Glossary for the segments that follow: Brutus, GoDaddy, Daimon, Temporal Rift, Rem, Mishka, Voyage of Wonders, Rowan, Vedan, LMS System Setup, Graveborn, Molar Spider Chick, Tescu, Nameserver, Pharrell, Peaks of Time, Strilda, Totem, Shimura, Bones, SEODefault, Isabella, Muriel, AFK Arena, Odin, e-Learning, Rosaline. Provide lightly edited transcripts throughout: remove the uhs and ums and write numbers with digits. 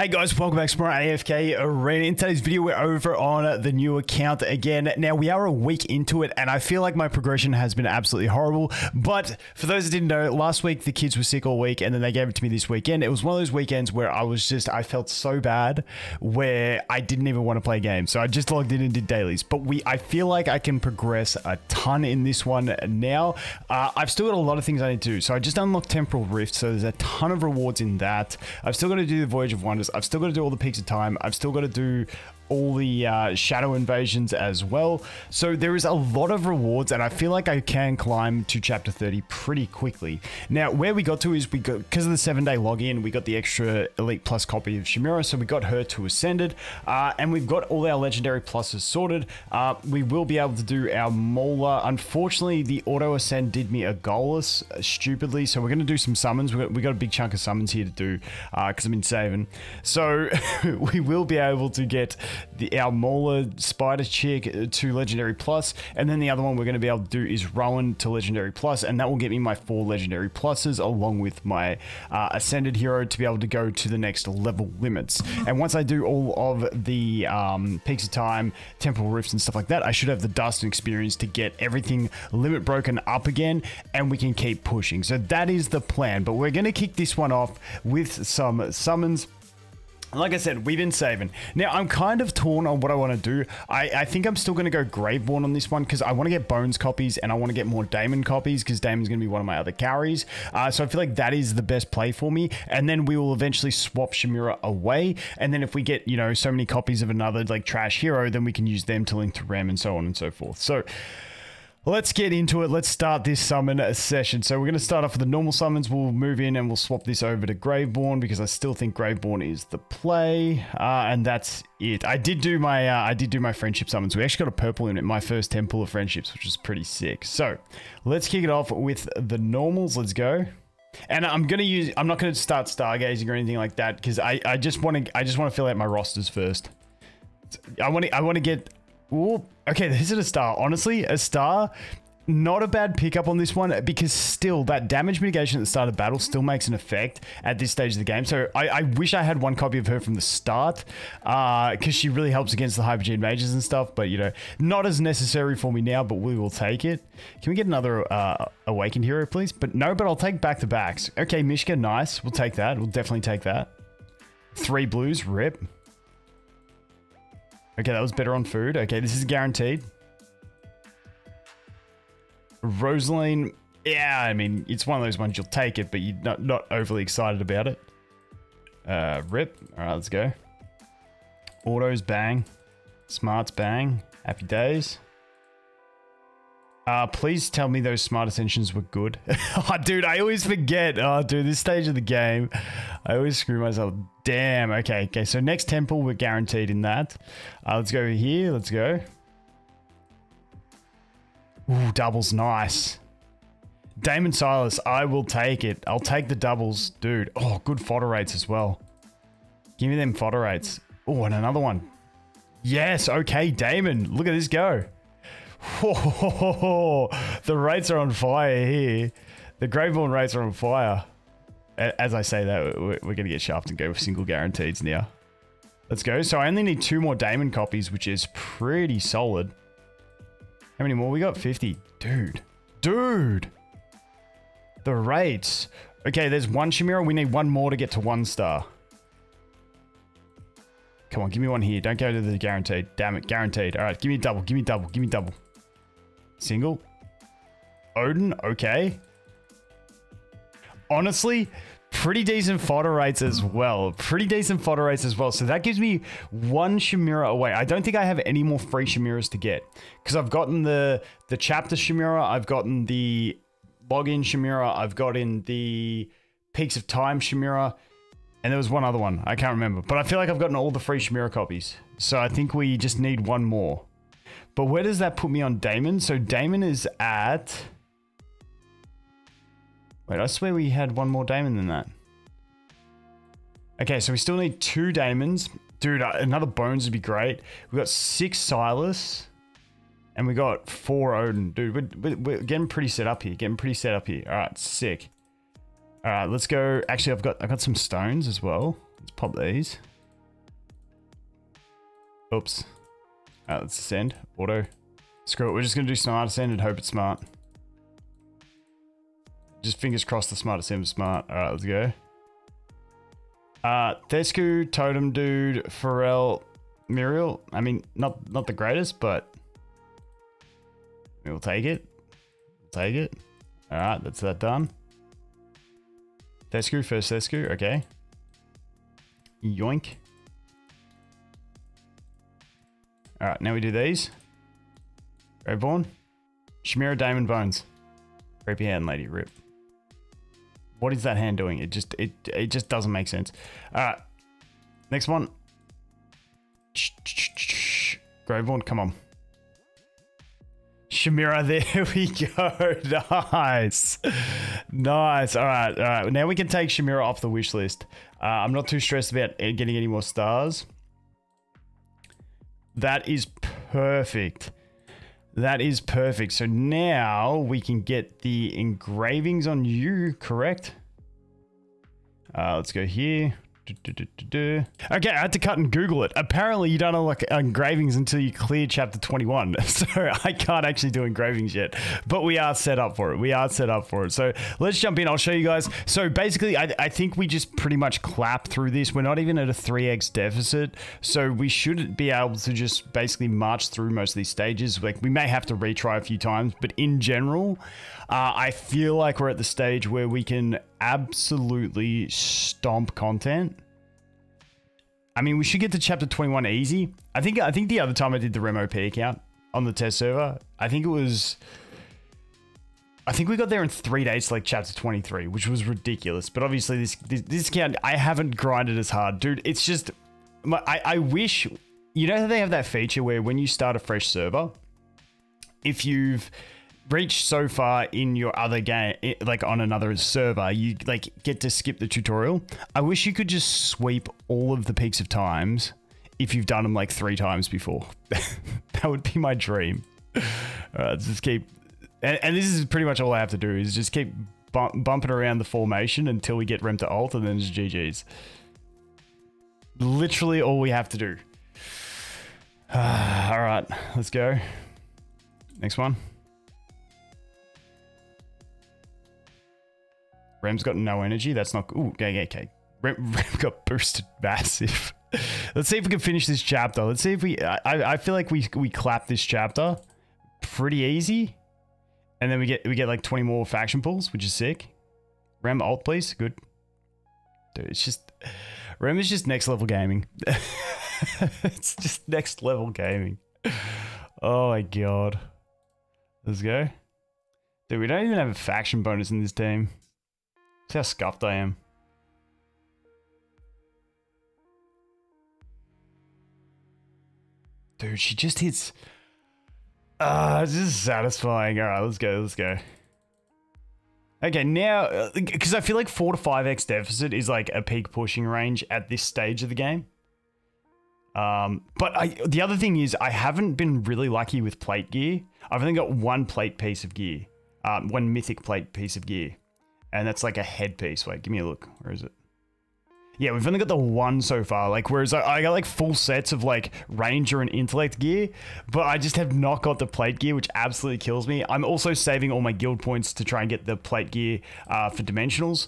Hey guys, welcome back to AFK Arena. In today's video, we're over on the new account again. Now, we are a week into it, and I feel like my progression has been absolutely horrible. But for those that didn't know, last week, the kids were sick all week, and then they gave it to me this weekend. It was one of those weekends where I felt so bad where I didn't even want to play games. So I just logged in and did dailies. But I feel like I can progress a ton in this one now. I've still got a lot of things I need to do. So I just unlocked Temporal Rift, so there's a ton of rewards in that. I've still got to do the Voyage of Wonders. I've still got to do all the Peaks of Time. I've still got to do all the shadow invasions as well. So there is a lot of rewards, and I feel like I can climb to chapter 30 pretty quickly. Now, where we got to is because of the 7-day login, we got the extra Elite Plus copy of Shimura, so we got her to Ascended, and we've got all our Legendary Pluses sorted. We will be able to do our Molar. Unfortunately, the Auto Ascend did me a goalless, stupidly, so we're gonna do some summons. We got a big chunk of summons here to do, because I've been saving. So we will be able to get our Molar Spider Chick to Legendary Plus, and then the other one we're going to be able to do is Rowan to Legendary Plus, and that will get me my 4 Legendary Pluses along with my Ascended Hero to be able to go to the next level limits. And once I do all of the Peaks of Time, Temporal Rifts and stuff like that, I should have the Dust and Experience to get everything limit broken up again, and we can keep pushing. So that is the plan, but we're going to kick this one off with some summons. Like I said, we've been saving. Now, I'm kind of torn on what I want to do. I think I'm still going to go Graveborn on this one because I want to get Bones copies and I want to get more Daimon copies because Daimon's going to be one of my other carries. So I feel like that is the best play for me. And then we will eventually swap Shimura away. And then if we get, you know, so many copies of another, like, trash hero, then we can use them to link to Rem and so on and so forth. So let's get into it. Let's start this summon session. So we're going to start off with the normal summons. We'll move in and we'll swap this over to Graveborn because I still think Graveborn is the play. And that's it. I did do my friendship summons. We actually got a purple in it, my first Temple of Friendships, which is pretty sick. So let's kick it off with the normals. Let's go. And I'm not going to start stargazing or anything like that because I just want to fill out my rosters first. I want to get. Ooh, okay, this is a star. Honestly, a star, not a bad pickup on this one because still that damage mitigation at the start of battle still makes an effect at this stage of the game. So I wish I had one copy of her from the start because she really helps against the hypergene mages and stuff. But, you know, not as necessary for me now, but we will take it. Can we get another awakened hero, please? But no, but I'll take back the backs. Okay, Mishka, nice. We'll take that. We'll definitely take that. 3 blues, rip. Okay, that was better on food. Okay, this is guaranteed. Rosaline. Yeah, I mean, it's one of those ones you'll take it, but you're not overly excited about it. Rip. All right, let's go. Autos, bang. Smarts, bang. Happy days. Please tell me those smart ascensions were good. Oh, dude, I always forget. Oh, dude, this stage of the game, I always screw myself. Damn. Okay, so next temple we're guaranteed in that. Let's go over here. Let's go. Ooh, doubles, nice. Daimon Silas, I will take it. I'll take the doubles, dude. Oh, good fodder rates as well. Give me them fodder rates. Oh, and another one. Yes, okay, Daimon. Look at this go. Oh, the rates are on fire here. The Graveborn rates are on fire. As I say that, we're going to get shafted and go with single guarantees now. Let's go. So I only need 2 more Daimon copies, which is pretty solid. How many more? We got 50. Dude. The rates. Okay, there's 1 Shimura. We need 1 more to get to 1 star. Come on, give me 1 here. Don't go to the guaranteed. Damn it, guaranteed. All right, give me double. Give me double. Give me double. Single. Odin. Okay. Honestly, pretty decent fodder rates as well. So that gives me 1 Shimura away. I don't think I have any more free Shimuras to get because I've gotten the chapter Shimura. I've gotten the login Shimura. I've gotten the Peaks of Time Shimura. And there was one other one. I can't remember. But I feel like I've gotten all the free Shimura copies. So I think we just need 1 more. But where does that put me on Daimon? So Daimon is at... Wait, I swear we had 1 more Daimon than that. Okay, so we still need 2 Daimons. Dude, another Bones would be great. We got 6 Silas. And we got 4 Odin. Dude, we're getting pretty set up here. All right, sick. All right, let's go. Actually, I've got some stones as well. Let's pop these. Oops. All right, let's ascend. Auto. Screw it. We're just gonna do smart ascend and hope it's smart. Just fingers crossed the smart ascend was smart. All right, let's go. Tescu, Totem Dude, Pharrell, Muriel. I mean, not the greatest, but we'll take it. We'll take it. All right, that's that done. Tescu, first Tescu, okay. Yoink. All right, now we do these. Graveborn, Shimura, Daimon, Bones. Creepy hand lady, rip. What is that hand doing? It just doesn't make sense. All right, next one. Graveborn, come on. Shimura, there we go. Nice. Nice. All right. All right. Now we can take Shimura off the wish list. I'm not too stressed about getting any more stars. That is perfect. That is perfect. So now we can get the engravings on you, correct? Let's go here. Okay, I had to cut and Google it. Apparently, you don't unlock engravings until you clear Chapter 21. So I can't actually do engravings yet, but we are set up for it. We are set up for it. So let's jump in. I'll show you guys. So basically, I think we just pretty much clap through this. We're not even at a 3x deficit. So we should be able to just basically march through most of these stages. Like, we may have to retry a few times, but in general, I feel like we're at the stage where we can absolutely stomp content. I mean, we should get to chapter 21 easy. I think the other time I did the Rem OP account on the test server, I think we got there in 3 days to like chapter 23, which was ridiculous. But obviously this account, I haven't grinded as hard, dude. It's just, I wish, you know, they have that feature where when you start a fresh server, if you've reached so far in your other game, like on another server, you like get to skip the tutorial. I wish you could just sweep all of the Peaks of Times if you've done them like 3 times before. That would be my dream. All right, let's just keep, and this is pretty much all I have to do is just keep bumping around the formation until we get Rem to alt, and then it's GG's. Literally all we have to do. All right, let's go. Next one. Rem's got no energy. That's not... Ooh, okay. Rem got boosted massive. Let's see if we can finish this chapter. Let's see if we... I feel like we clap this chapter pretty easy. And then we get like 20 more faction pulls, which is sick. Rem alt, please. Good. Dude, it's just... Rem is just next level gaming. It's just next level gaming. Oh my god. Let's go. Dude, we don't even have a faction bonus in this team. See how scuffed I am. Dude, she just hits. This is satisfying. All right, let's go. Let's go. Okay, now, because I feel like 4 to 5x deficit is like a peak pushing range at this stage of the game. But the other thing is I haven't been really lucky with plate gear. I've only got one plate piece of gear, one mythic plate piece of gear. And that's like a headpiece. Wait, give me a look. Where is it? Yeah, we've only got the one so far. Like, whereas I got like full sets of like Ranger and Intellect gear, but I just have not got the plate gear, which absolutely kills me. I'm also saving all my guild points to try and get the plate gear for dimensionals,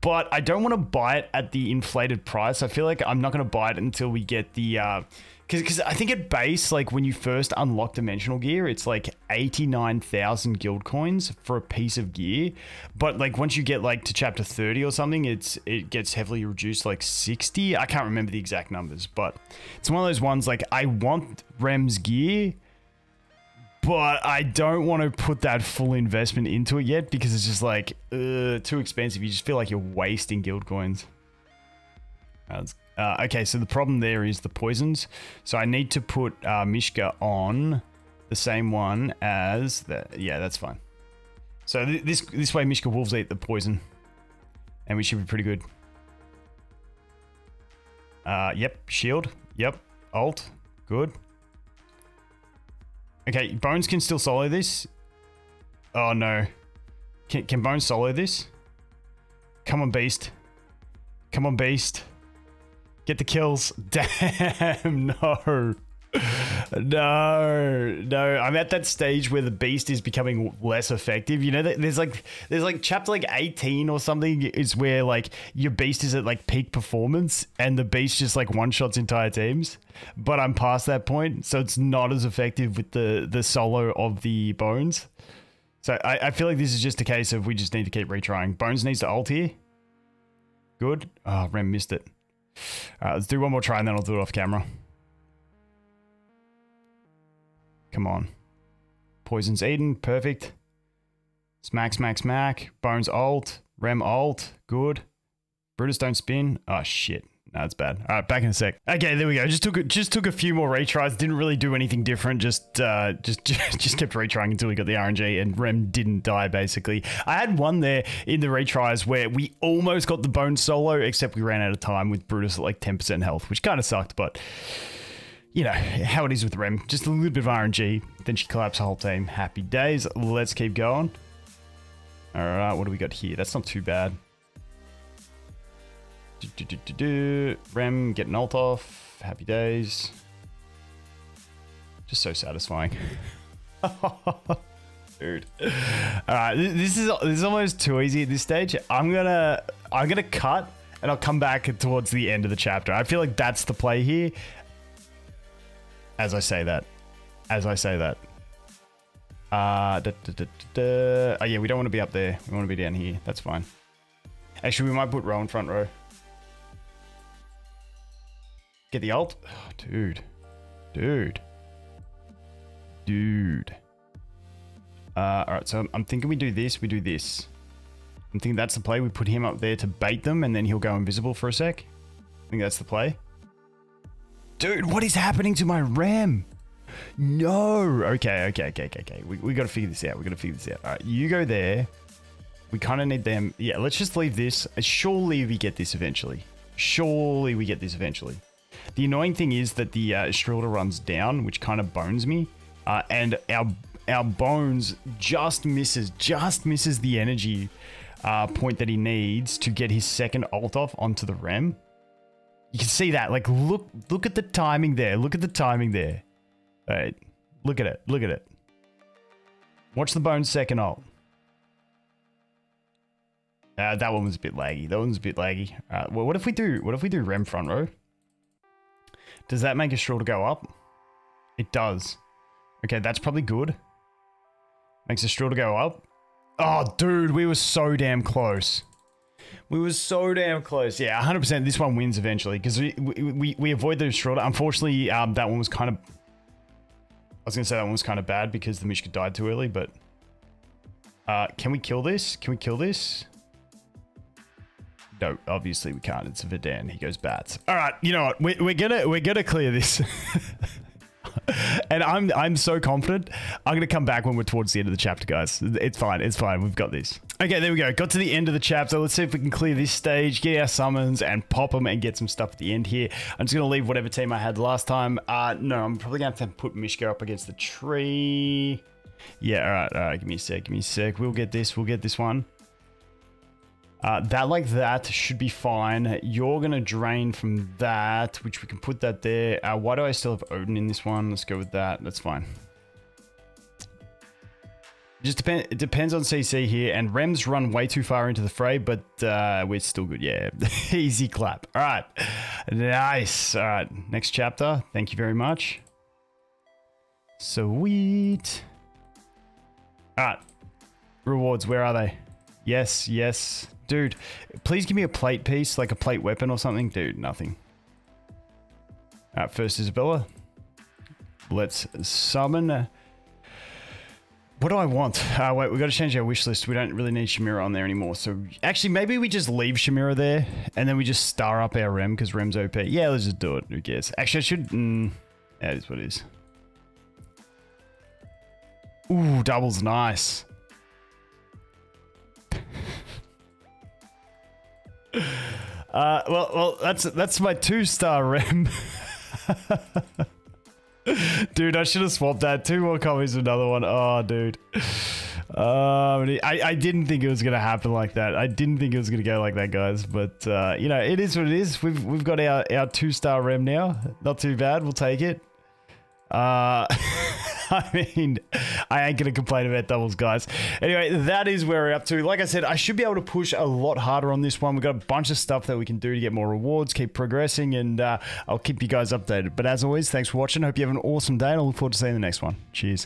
but I don't want to buy it at the inflated price. I feel like I'm not going to buy it until we get the... Because I think at base, like when you first unlock dimensional gear, it's like 89,000 guild coins for a piece of gear. But like once you get like to chapter 30 or something, it gets heavily reduced, like 60. I can't remember the exact numbers, but it's one of those ones like I want Rem's gear, but I don't want to put that full investment into it yet because it's just like too expensive. You just feel like you're wasting guild coins. Okay, so the problem there is the poisons. So I need to put Mishka on the same one as that. Yeah, that's fine. So this way Mishka wolves eat the poison and we should be pretty good. Yep, shield. Yep, alt. Good. Okay, Bones can still solo this. Oh no. Can Bones solo this? Come on, Beast. Come on, Beast. Get the kills. Damn, no. No. I'm at that stage where the Beast is becoming less effective. You know, there's like chapter like 18 or something is where like your Beast is at like peak performance and the Beast just like one-shots entire teams. But I'm past that point, so it's not as effective with the solo of the Bones. So I feel like this is just a case of we just need to keep retrying. Bones needs to ult here. Good. Oh, Rem missed it. All right, let's do one more try and then I'll do it off camera. Come on. Poison's Eden. Perfect. Smack, smack, smack. Bones ult. Rem ult. Good. Brutus don't spin. Oh, shit. No, it's bad. All right, back in a sec. Okay, there we go. Just took a few more retries. Didn't really do anything different. Just kept retrying until we got the RNG and Rem didn't die, basically. I had one there in the retries where we almost got the Bone solo, except we ran out of time with Brutus at like 10% health, which kind of sucked, but... You know, how it is with Rem. Just a little bit of RNG. Then she collapsed the whole team. Happy days. Let's keep going. All right, what do we got here? That's not too bad. Rem, get an ult off. Happy days. Just so satisfying. Dude. All right, this is almost too easy at this stage. I'm gonna cut and I'll come back towards the end of the chapter. I feel like that's the play here. As I say that. Oh yeah, we don't want to be up there. We want to be down here. That's fine. Actually, we might put Rowan front row. Get the ult. Oh, dude. All right, so I'm thinking we do this. I'm thinking that's the play. We put him up there to bait them, and then he'll go invisible for a sec. I think that's the play. Dude, what is happening to my Rem? No. Okay. We got to figure this out. All right, you go there. We kind of need them. Yeah, let's just leave this. Surely we get this eventually. The annoying thing is that the Strilda runs down, which kind of bones me. And our Bones just misses the energy point that he needs to get his second ult off onto the Rem. You can see that, like, look at the timing there. All right, look at it. Watch the Bones second ult. That one was a bit laggy. All right, well, what if we do Rem front row? Does that make a Strilda go up? It does. Okay, that's probably good. Makes a Strilda go up. Oh, dude, we were so damn close. Yeah, 100%. This one wins eventually because we avoid those Strilda. Unfortunately, that one was kind of... I was going to say that one was kind of bad because the Mishka died too early, but... can we kill this? No, obviously we can't. It's Vedan. He goes bats. All right, you know what? We're gonna clear this. And I'm so confident. I'm gonna come back when we're towards the end of the chapter, guys. It's fine. We've got this. Okay, there we go. Got to the end of the chapter. Let's see if we can clear this stage, get our summons, and pop them and get some stuff at the end here. I'm just gonna leave whatever team I had last time. No, I'm probably gonna have to put Mishka up against the tree. Yeah, all right. Give me a sec. We'll get this one. That like that should be fine. You're going to drain from that, which we can put that there. Why do I still have Odin in this one? Let's go with that. That's fine. It depends on CC here. And Rem's run way too far into the fray, but we're still good. Yeah, easy clap. All right. Nice. All right. Next chapter. Thank you very much. Sweet. All right. Rewards. Where are they? Yes. Dude, please give me a plate piece, like a plate weapon or something. Dude, nothing. All right, first Isabella. Let's summon. What do I want? Wait, we got to change our wish list. We don't really need Shimura on there anymore. So actually, maybe we just leave Shimura there and then we just star up our Rem because Rem's OP. Yeah, let's just do it. Who cares? Actually, I should... yeah, it is what it is. Ooh, doubles. Nice. Well, that's my 2-star Rem. Dude, I should have swapped that. 2 more copies of another one. Oh, dude. I didn't think it was gonna happen like that. I didn't think it was gonna go like that, guys. But you know, it is what it is. We've got our 2-star Rem now. Not too bad. We'll take it. I mean, I ain't gonna complain about doubles, guys. Anyway, that is where we're up to. Like I said, I should be able to push a lot harder on this one. We've got a bunch of stuff that we can do to get more rewards, keep progressing, and I'll keep you guys updated. But as always, thanks for watching. Hope you have an awesome day, and I look forward to seeing you in the next one. Cheers.